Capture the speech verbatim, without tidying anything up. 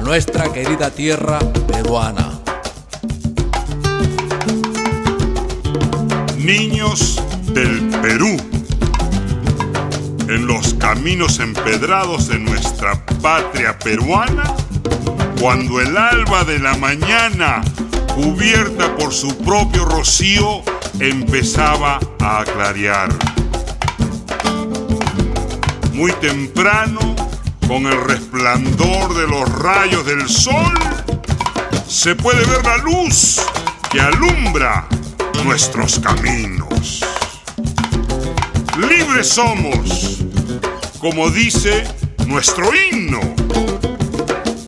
a nuestra querida tierra peruana. Niños del Perú, en los caminos empedrados de nuestra patria peruana, cuando el alba de la mañana, cubierta por su propio rocío, empezaba a clarear. Muy temprano, con el resplandor de los rayos del sol, se puede ver la luz que alumbra nuestros caminos. Libres somos, como dice nuestro himno.